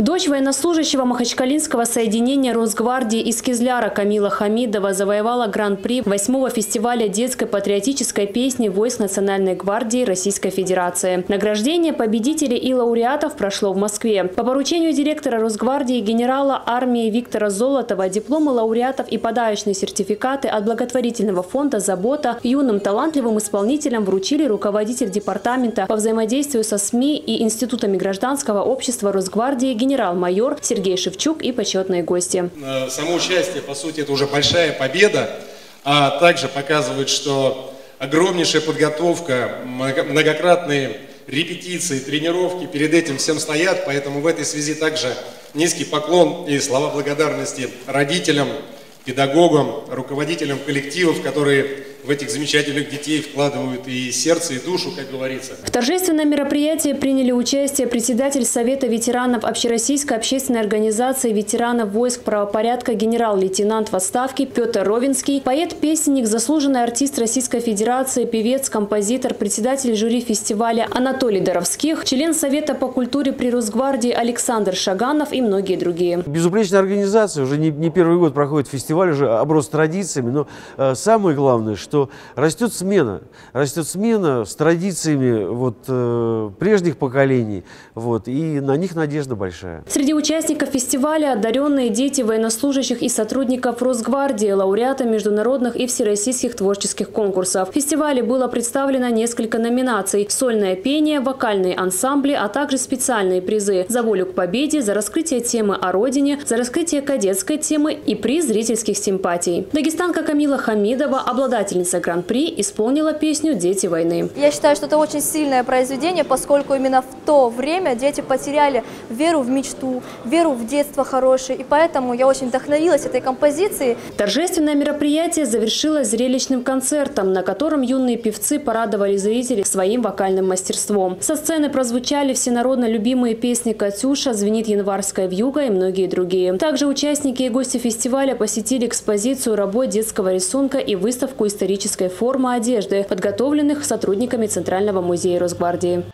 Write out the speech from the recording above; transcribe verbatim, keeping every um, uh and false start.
Дочь военнослужащего Махачкалинского соединения Росгвардии из Кизляра Камила Хамидова завоевала гран-при восьмого фестиваля детской патриотической песни войск Национальной гвардии Российской Федерации. Награждение победителей и лауреатов прошло в Москве. По поручению директора Росгвардии генерала армии Виктора Золотова дипломы лауреатов и подарочные сертификаты от благотворительного фонда «Забота» юным талантливым исполнителям вручили руководитель департамента по взаимодействию со СМИ и институтами гражданского общества Росгвардии генерал-майор Сергей Шевчук и почетные гости. Само участие, по сути, это уже большая победа, а также показывает, что огромнейшая подготовка, многократные репетиции, тренировки перед этим всем стоят, поэтому в этой связи также низкий поклон и слова благодарности родителям, педагогам, руководителям коллективов, которые в этих замечательных детей вкладывают и сердце, и душу, как говорится. В торжественном мероприятии приняли участие председатель Совета ветеранов Общероссийской общественной организации ветеранов войск правопорядка генерал-лейтенант в отставке Петр Ровинский, поэт-песенник, заслуженный артист Российской Федерации, певец, композитор, председатель жюри фестиваля Анатолий Доровских, член Совета по культуре при Росгвардии Александр Шаганов и многие другие. Безупречная организация, уже не, не первый год проходит фестиваль, уже оброс традициями, но э, самое главное, что что растет смена, растет смена с традициями вот, э, прежних поколений, вот, и на них надежда большая. Среди участников фестиваля одаренные дети военнослужащих и сотрудников Росгвардии, лауреаты международных и всероссийских творческих конкурсов. В фестивале было представлено несколько номинаций – сольное пение, вокальные ансамбли, а также специальные призы за волю к победе, за раскрытие темы о родине, за раскрытие кадетской темы и приз зрительских симпатий. Дагестанка Камила Хамидова, обладатель гран-при, исполнила песню «Дети войны». Я считаю, что это очень сильное произведение, поскольку именно в то время дети потеряли веру в мечту, веру в детство хорошее, и поэтому я очень вдохновилась этой композицией. Торжественное мероприятие завершилось зрелищным концертом, на котором юные певцы порадовали зрителей своим вокальным мастерством. Со сцены прозвучали всенародно любимые песни «Катюша», «Звенит январская вьюга» и многие другие. Также участники и гости фестиваля посетили экспозицию работ детского рисунка и выставку исторической формы одежды, подготовленных сотрудниками Центрального музея Росгвардии.